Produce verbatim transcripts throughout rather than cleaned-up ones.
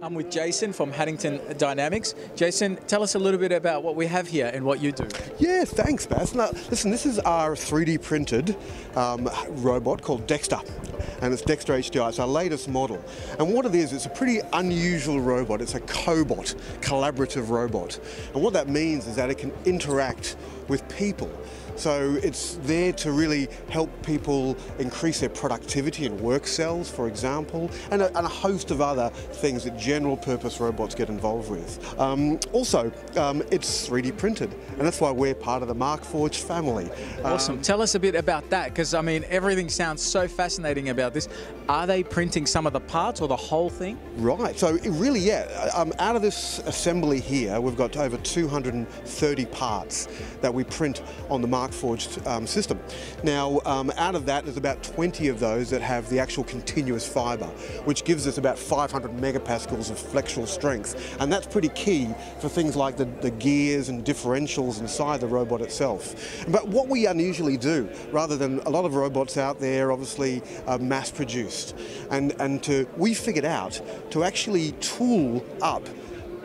I'm with Jason from Haddington Dynamics. Jason, tell us a little bit about what we have here and what you do. Yeah, thanks, Baz. Now, listen, this is our three D printed um, robot called Dexter, and it's Dexter H D I. It's our latest model. And what it is, it's a pretty unusual robot. It's a cobot, collaborative robot. And what that means is that it can interact with people. So it's there to really help people increase their productivity in work cells, for example, and a, and a host of other things that general purpose robots get involved with. Um, also, um, it's three D printed, and that's why we're part of the MarkForge family. Awesome. Um, Tell us a bit about that, because I mean, everything sounds so fascinating about this. Are they printing some of the parts or the whole thing? Right, so it really, yeah, um, out of this assembly here, we've got over two hundred thirty parts that we print on the MarkForge forged um, system. Now, um, out of that, there's about twenty of those that have the actual continuous fibre, which gives us about five hundred megapascals of flexural strength, and that's pretty key for things like the, the gears and differentials inside the robot itself. But what we unusually do, rather than a lot of robots out there, obviously uh, mass-produced, and and to we figured out to actually tool up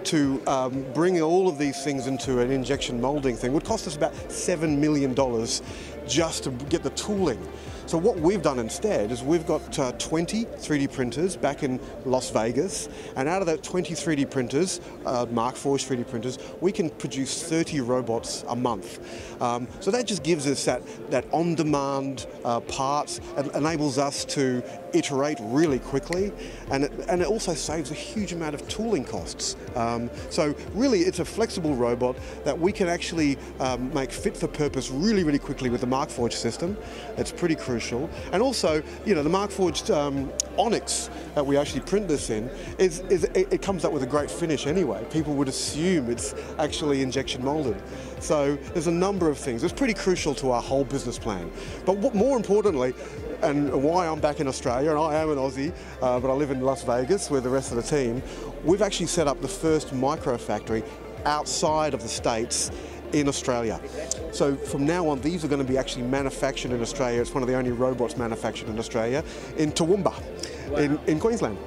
to um, bring all of these things into an injection molding thing would cost us about seven million dollars just to get the tooling. So what we've done instead is we've got uh, twenty three D printers back in Las Vegas, and out of that twenty three D printers, uh, MarkForge three D printers, we can produce thirty robots a month. Um, so that just gives us that, that on-demand uh, parts, and enables us to iterate really quickly, and it, and it also saves a huge amount of tooling costs. Um, so really it's a flexible robot that we can actually um, make fit for purpose really, really quickly with the MarkForge system. It's pretty crucial. Crucial. And also, you know, the MarkForged um, Onyx that we actually print this in, is, is it, it comes up with a great finish anyway. People would assume it's actually injection molded. So there's a number of things. It's pretty crucial to our whole business plan. But what, more importantly, and why I'm back in Australia, and I am an Aussie, uh, but I live in Las Vegas with the rest of the team, we've actually set up the first micro factory outside of the States in Australia. So from now on, these are going to be actually manufactured in Australia. It's one of the only robots manufactured in Australia, in Toowoomba, wow. in, in Queensland.